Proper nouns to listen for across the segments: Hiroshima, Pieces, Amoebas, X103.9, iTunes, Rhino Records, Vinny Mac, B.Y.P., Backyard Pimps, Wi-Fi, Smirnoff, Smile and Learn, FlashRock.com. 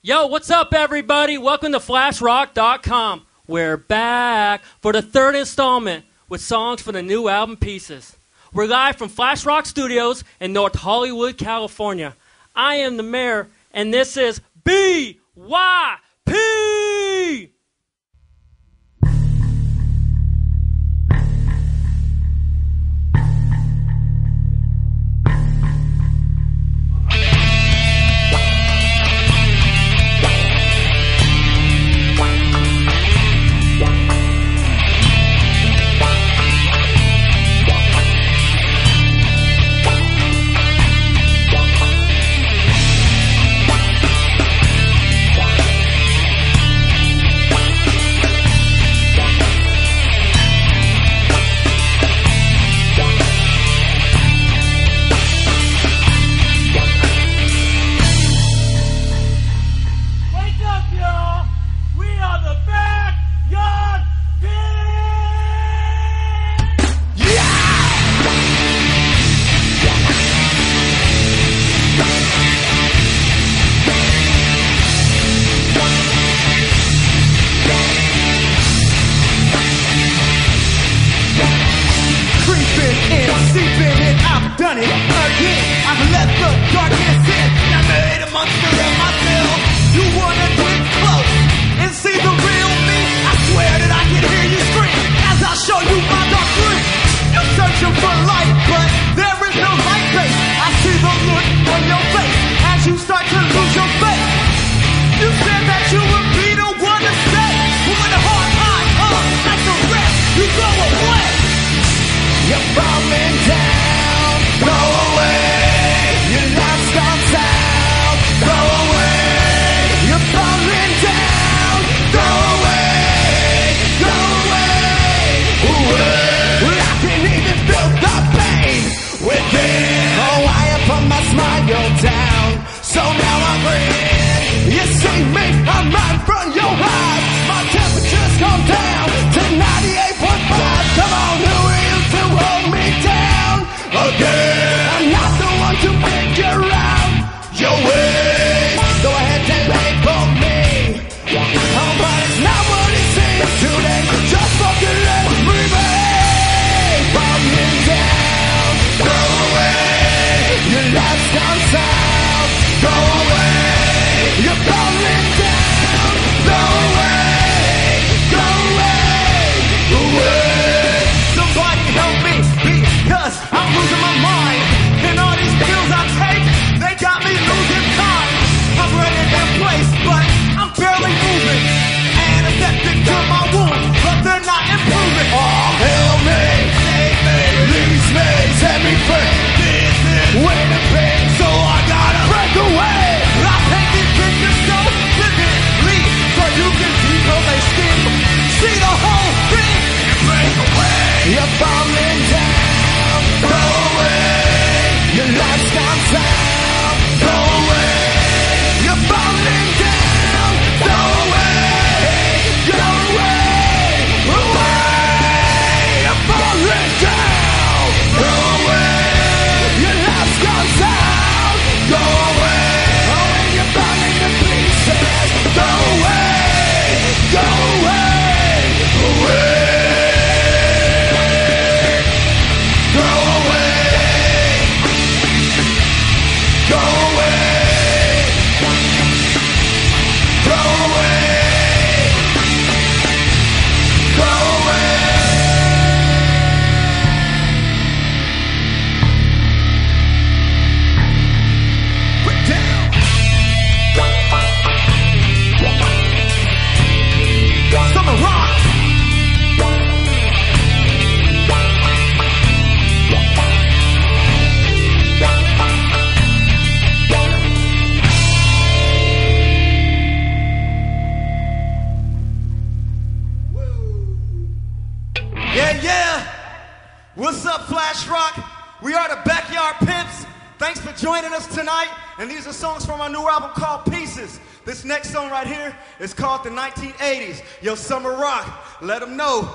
Yo, what's up, everybody? Welcome to FlashRock.com. We're back for the third installment with songs from the new album, Pieces. We're live from FlashRock Studios in North Hollywood, California. I am the mayor, and this is B.Y.P. What's up, Flash Rock? We are the Backyard Pimps. Thanks for joining us tonight. And these are songs from our new album called Pieces. This next song right here is called The 1980s. Yo, Summer Rock, let them know.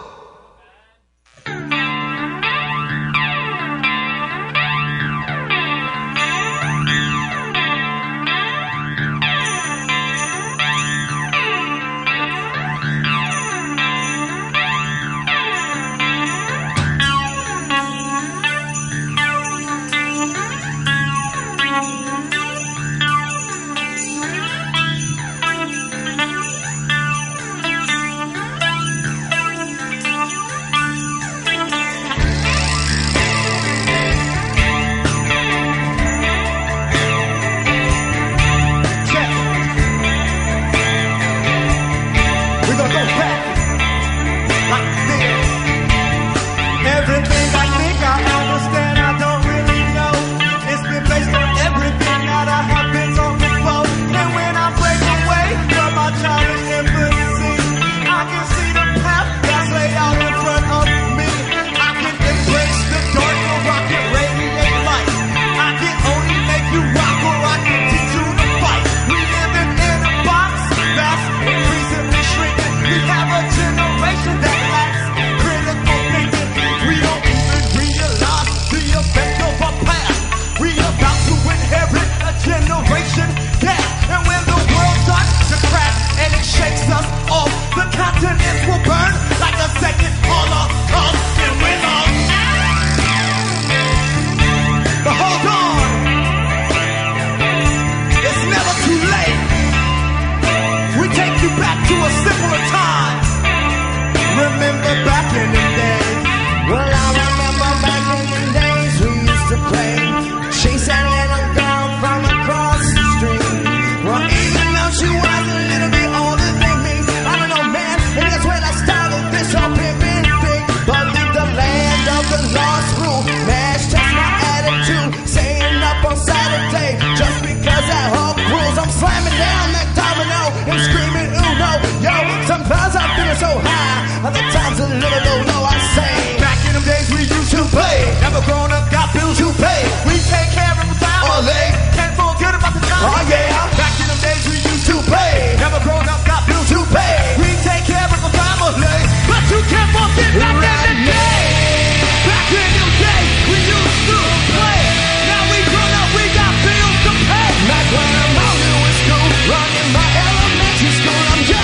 flying so high, other times a little low, I say. Back in them days we used to play, never grown up, got bills to pay. We take care of the family, can't forget about the time. Oh yeah. Back in them days we used to play, never grown up, got bills to pay. We take care of the family, but you can't forget back in them days. Back in them days we used to play, now we grown up, we got bills to pay. Back when I'm out here in school, running my elementary school, I'm just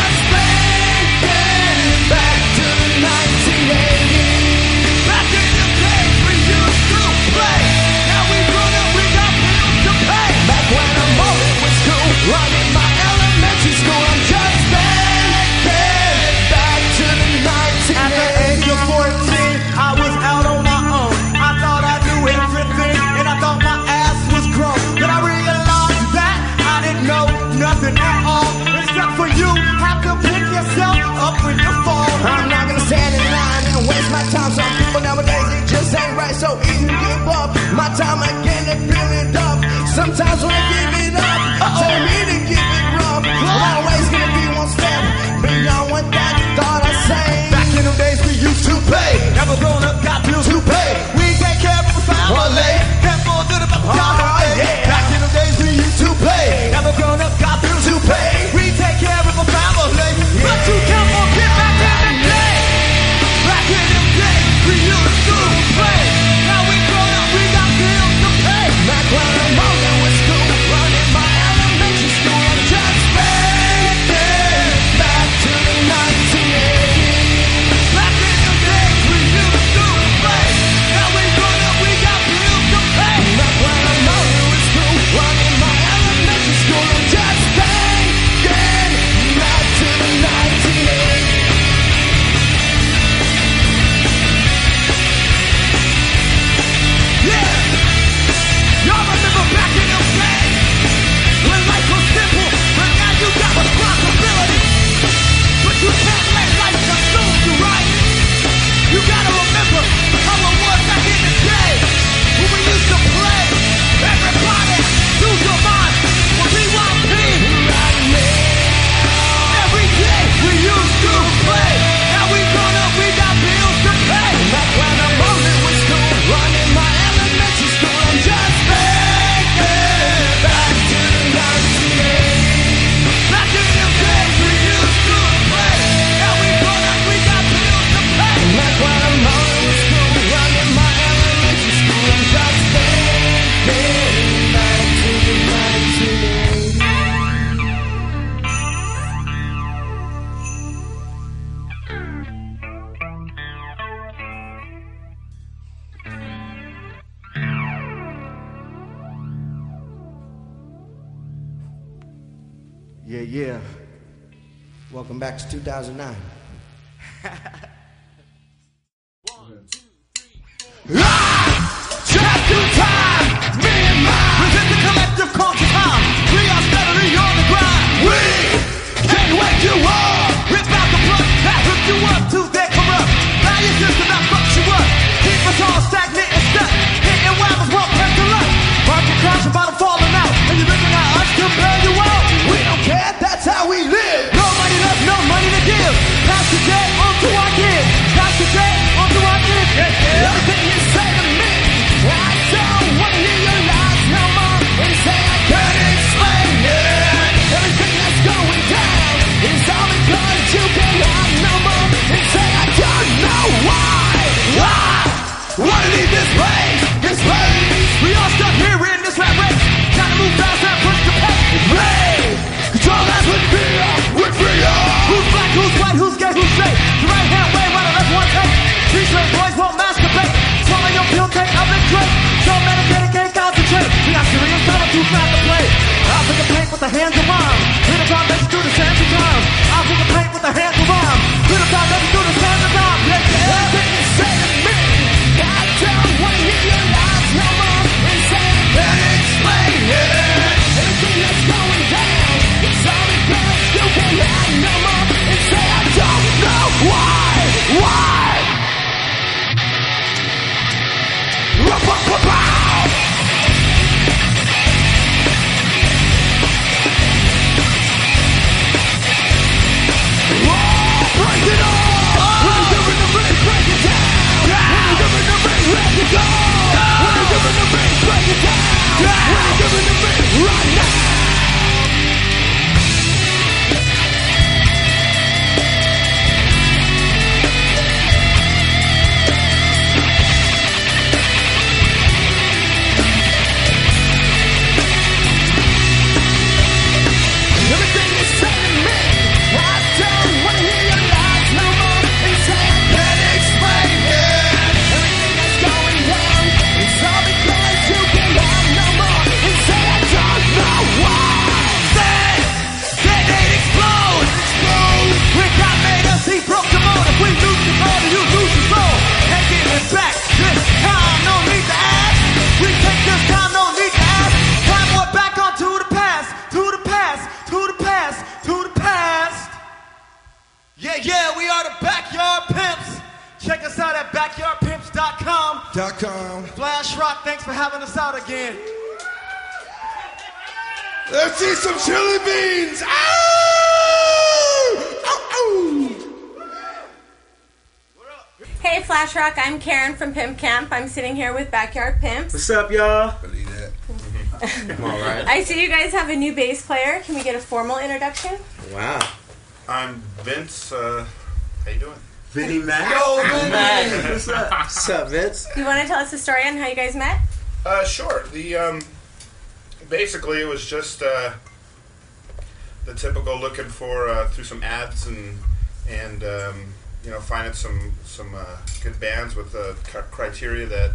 running my elementary school, I'm just back, back to the 1980s. At the age of 14, I was out on my own. I thought I knew everything, and I thought my ass was grown. But I realized that I didn't know nothing at all, except for you have to pick yourself up when you fall. I'm not gonna stand in line and waste my time. Some people nowadays, it just ain't right, so easy to give up. My time again, they're feeling dumb. Sometimes when I give it up, tell me to give it rough. Always gonna be one step beyond what that thought I say. Back in them days we used to play, never grown up, got bills to pay. We take care of the family, can't forget about the family. Back in them days we used to play, never grown up, got bills to pay. We take care of the family, but you can't forget back in them days. Back in them days we used to play, now we grown up, we got bills to pay. Back when I'm older, yeah. Welcome back to 2009. One, two, three, four. Ah! Trapped through time, me and mine. Resist the collective culture time. We are steadily on the grind. We can't wake you up. Rip out the blood, that rip you up till they're corrupt. Now your system that fucks you up. Keep us all stagnant and stuck. Hitting wild as well, press the luck. Market crash about to falling out. And you're looking at us to bail you out. That's how we live. Nobody left, no money to give. Pass the day on to our kids. Pass the day on to our kids. Everything you say to me, I don't want to hear your lies no more. And say I can't explain it. Everything that's going down is all because you can't hide no more. And say I don't know why. Why? Wanna leave this place? This place. We all stuck here in this rat race. Gotta move fast and push the pace. Control us with fear Who's black, who's white, who's gay, who's straight? The right hand way, right, the left one take. Three straight boys won't masturbate. Swallow your pill, take up and drink. So many dedicated, concentrate. We got serious time, too fast to play. I'll take a plate with the hands around. Little time, let's do the hands around. I'll take a plate with the hands around. Little time, let's do the hands around. Everything you say to me, I don't want to hear your lies no more. And say it and explain it. Everything that's going down, you can't hide no more and say I don't know why. Why? Ra-ba-ba-bow! Oh, break it up! Check us out at BackyardPimps.com. Flash Rock, thanks for having us out again. Let's eat some chili beans. Ow! Ow, ow. Hey, Flash Rock, I'm Karen from Pimp Camp. I'm sitting here with Backyard Pimps. What's up, y'all? Believe that. I'm all right. I see you guys have a new bass player. Can we get a formal introduction? Wow. I'm Vince. How you doing? Vinny Mac. Yo, Vinny Mac. What's up? What's up, Vince? You want to tell us the story on how you guys met? Sure. Basically, it was just the typical looking for through some ads and you know, finding some good bands with the criteria that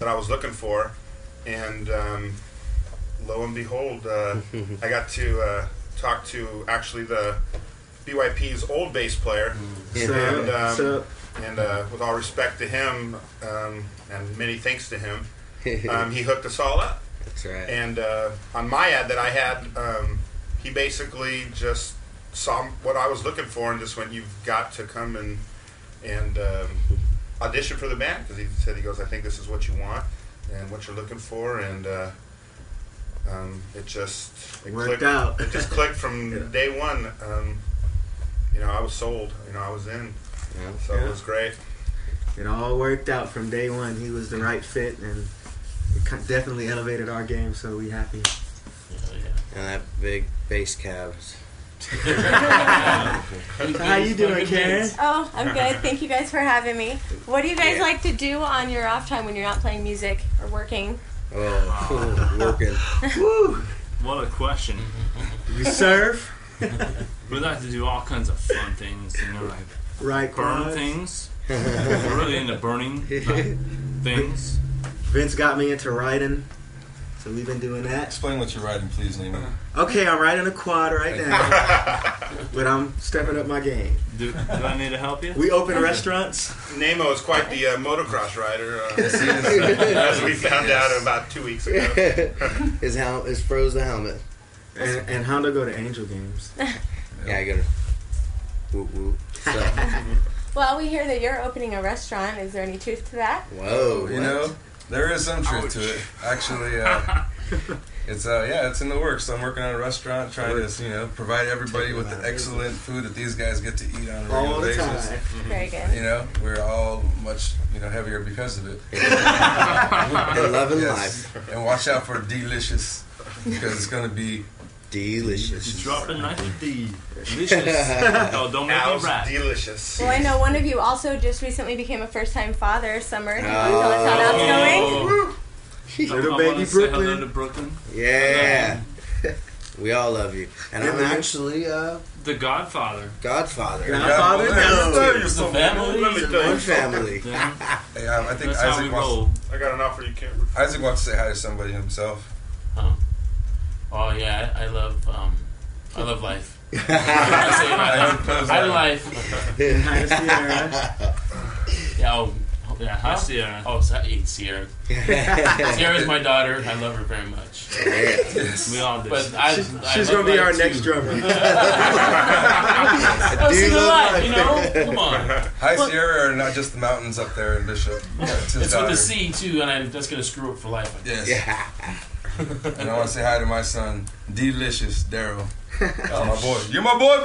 I was looking for, and lo and behold, I got to talk to actually the B.Y.P.'s old bass player, and with all respect to him, and many thanks to him, he hooked us all up. That's right. And on my ad that I had, he basically just saw what I was looking for and just went, "You've got to come and audition for the band," because he said, he goes, "I think this is what you want and what you're looking for," and it worked clicked out. It just clicked from day one. You know, I was sold. You know, I was in. Yeah. So it was great. It all worked out from day one. He was the right fit, and it definitely elevated our game. So we happy. Oh, yeah. And that big bass calves. So how you doing, Karen? Oh, I'm good. Thank you guys for having me. What do you guys like to do on your off time when you're not playing music or working? Oh, working. Woo! What a question. You surf. We like to do all kinds of fun things, you know, like burn things. We're really into burning things. Vince got me into riding, so we've been doing that. Explain what you're riding, please, Nemo. Okay, I'm riding a quad right now, but I'm stepping up my game. Do I need to help you? We open restaurants. Nemo is quite the motocross rider, as we found out about 2 weeks ago. His froze the helmet. And how to go to Angel games. Yeah, I got to whoop whoop. So. Well, we hear that you're opening a restaurant. Is there any truth to that? Whoa. You know, there is some truth to it. Actually, it's in the works. So I'm working on a restaurant, trying to, you know, provide everybody with the excellent food that these guys get to eat on a regular basis. Very good. You know, we're all much, you know, heavier because of it. And loving life. And watch out for delicious, because it's going to be delicious. Dropping like a D. Delicious. No, don't make me rap. Delicious. Well, I know one of you also just recently became a first-time father, Summer. Can you tell us how that's going? Little baby Brooklyn. Hello to Brooklyn. Yeah. We all love you. And I'm actually the Godfather. Godfather. One family. Hey, I think Isaac wants. I got an offer you can't refuse. Isaac wants to say hi to somebody himself. Huh. Oh yeah, I love life. I life. Hi Sierra. Hi Sierra. Oh, Sierra. Sierra's my daughter. I love her very much. Yes. We all do. But she's gonna be our next drummer. I do love life, you know. Come on. Hi Sierra, or not just the mountains up there in Bishop. It's with a C too, and that's gonna screw up for life. Yes. Yeah. And I want to say hi to my son, Delicious Daryl. Oh, my boy. You're my boy,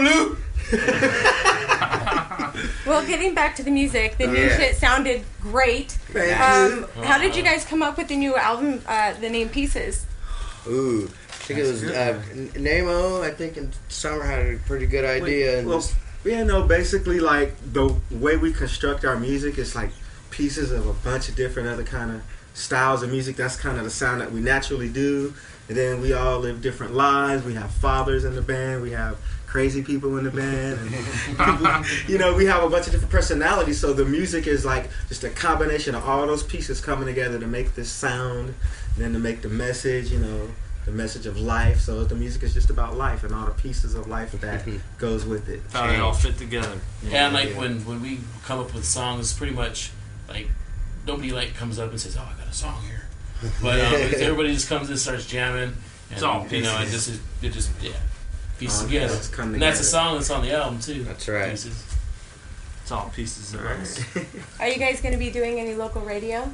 Blue! Well, getting back to the music, the new shit sounded great. How did you guys come up with the new album, the name Pieces? Ooh, I think it was Nemo, I think, and Summer had a pretty good idea. Basically, like, the way we construct our music is like pieces of a bunch of different other kind of styles of music. That's kind of the sound that we naturally do, and then we all live different lives. We have fathers in the band, we have crazy people in the band, and you know, we have a bunch of different personalities, so the music is like just a combination of all those pieces coming together to make this sound, and then to make the message, you know, the message of life. So the music is just about life and all the pieces of life that goes with it. How they all fit together. Yeah, and like when we come up with songs, pretty much like nobody like comes up and says, "Oh, I got a song here," but everybody just comes and starts jamming. It's all pieces, you know, and it just pieces together. And that's a song that's on the album too. That's right. Pieces. It's all pieces of us. Are you guys going to be doing any local radio?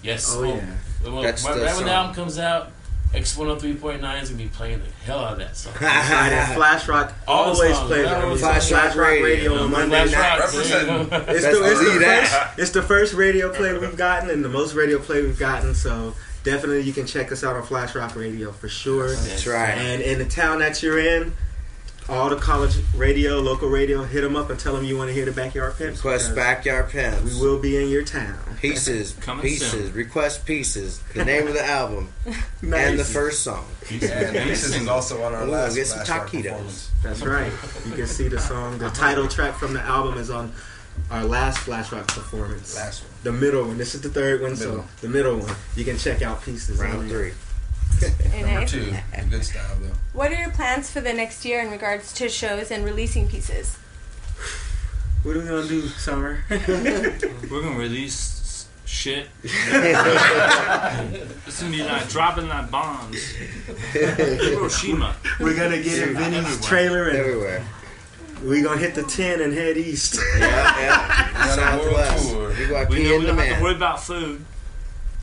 Yes. Oh, yeah. Right when the album comes out, X103.9 is going to be playing the hell out of that song. Flash Rock always plays Flash Rock radio on Monday night. It's the first radio play we've gotten and the most radio play we've gotten, so... Definitely, you can check us out on Flash Rock Radio for sure. That's right. And in the town that you're in, all the college radio, local radio, hit them up and tell them you want to hear the Backyard Pimps. Request Backyard Pimps. We will be in your town. Pieces. Coming soon. Request Pieces. The name of the album and the first song. Pieces. Yeah, Pieces is also on our last Flash Rock performance. That's right. You can see the song. The title track from the album is on our last Flash Rock performance. Last one. The middle one. This is the third one, so the middle one. You can check out Pieces. Round 3. Number 2. Good style, though. What are your plans for the next year in regards to shows and releasing Pieces? What are we going to do, Summer? We're going to release shit. It's going to be like dropping like bombs. Hiroshima. We're going to get in Vinny's trailer. And everywhere. We gonna hit the 10 and head east. Yeah. Southwest. We don't have to worry about food.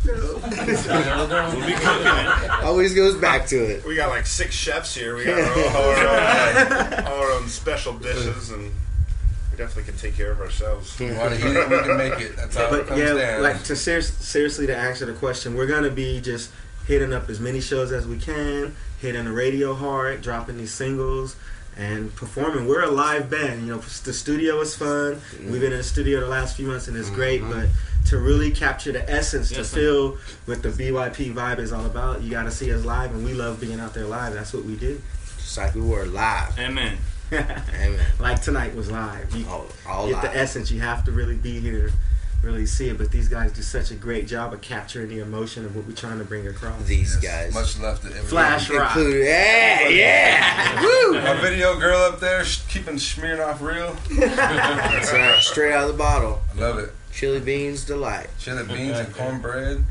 We'll be cooking it. Always goes back to it. We got like 6 chefs here. We got our own special dishes, and we definitely can take care of ourselves. We want to eat it. We can make it. That's how it comes down. Like to seriously to answer the question, we're gonna be just hitting up as many shows as we can, hitting the radio hard, dropping these singles. And performing, we're a live band. You know, the studio is fun. We've been in the studio the last few months, and it's great. But to really capture the essence, to feel what the B.Y.P. vibe is all about, you got to see us live. And we love being out there live. That's what we do. Just like we were live. Amen. Amen. Like tonight was live. You all get live. The essence. You have to really be here, really see it. But these guys do such a great job of capturing the emotion of what we're trying to bring across. These guys. Much love to everybody. Flash Rock. Yeah. Woo! Our video girl up there, keeping Smirnoff real. That's right. Straight out of the bottle. I love it. Chili beans delight. Chili beans and cornbread.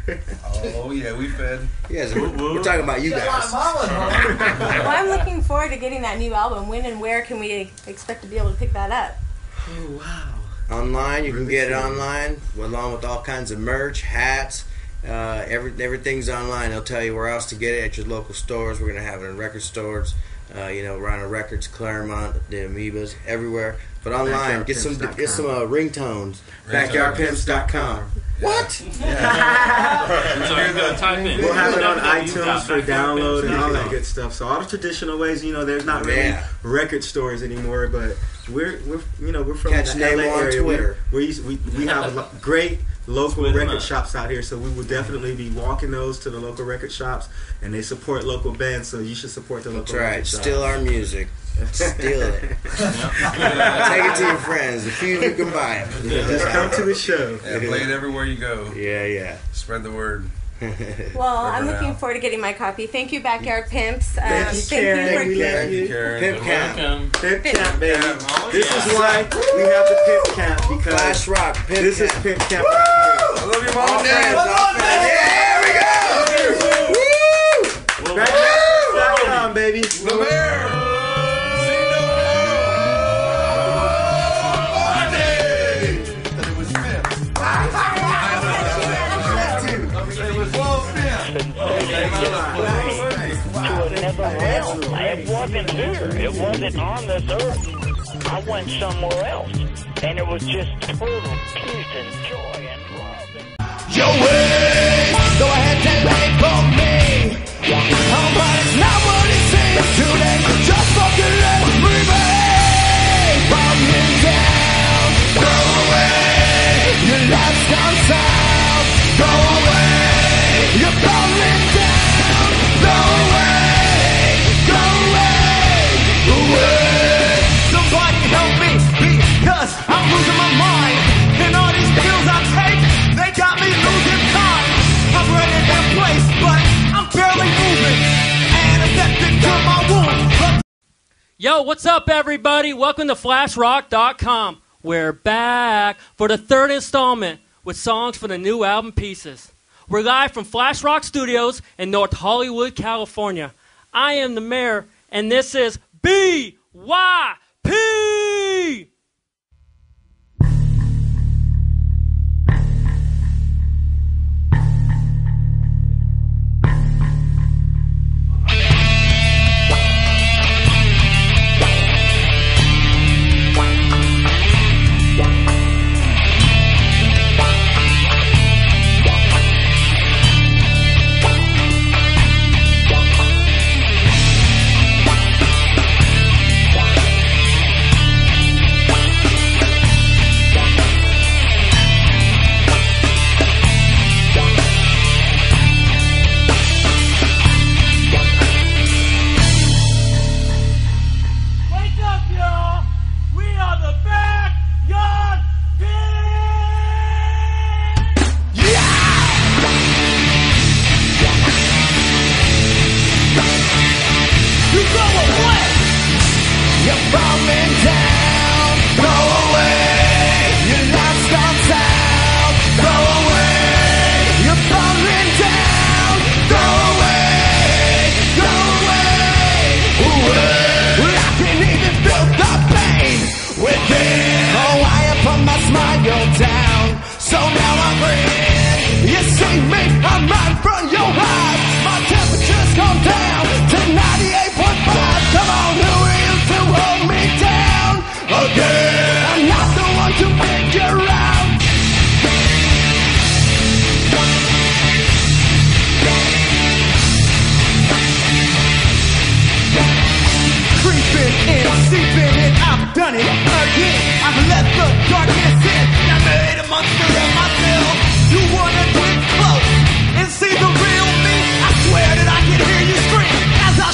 Oh yeah, we fed. Yes, we're talking about you guys. Well, I'm looking forward to getting that new album. When and where can we expect to be able to pick that up? Oh wow. Online, you can get it online, along with all kinds of merch, hats, everything's online. They'll tell you where else to get it at your local stores. We're going to have it in record stores, Rhino Records, Claremont, the Amoebas, everywhere. But online, get some ringtones, BackyardPimps.com. What? We'll have it on iTunes for download and all that good stuff. So all the traditional ways, there's not really record stores anymore, but... We're from the LA area. Twitter. We have great local record shops out here, so we will definitely be walking those to the local record shops, and they support local bands, so you should support the local record shops. Steal our music. Steal it. Take it to your friends. A few you can buy it. Just come to the show. Yeah, play it everywhere you go. Yeah. Spread the word. Well, I'm looking forward to getting my copy. Thank you, Backyard Pimps. Thank you, Karen. Pimp Camp. Pimp Camp, baby. This is why we have the Pimp Camp, because Flash Rock. This is Pimp Camp. I love you, Mom and Dad. There we go. Woo! Backyard.com, baby. It wasn't here. It wasn't on this earth. I went somewhere else. And it was just total peace and joy and love. Your way, go ahead and wait for me. Oh, but it's not what it seems today. Just fucking let me be. From you down, go away. Your life's gone south, go away. You're falling down, go away. Somebody help me, because I'm losing my mind. And all these pills I take, they got me losing time. I'm ready to place, but I'm barely moving. Antiseptic to my wound. Yo, what's up, everybody? Welcome to FlashRock.com. We're back for the third installment with songs from the new album, Pieces. We're live from FlashRock Studios in North Hollywood, California. I am the mayor, and this is B.Y.P.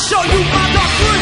Show you my dark dream.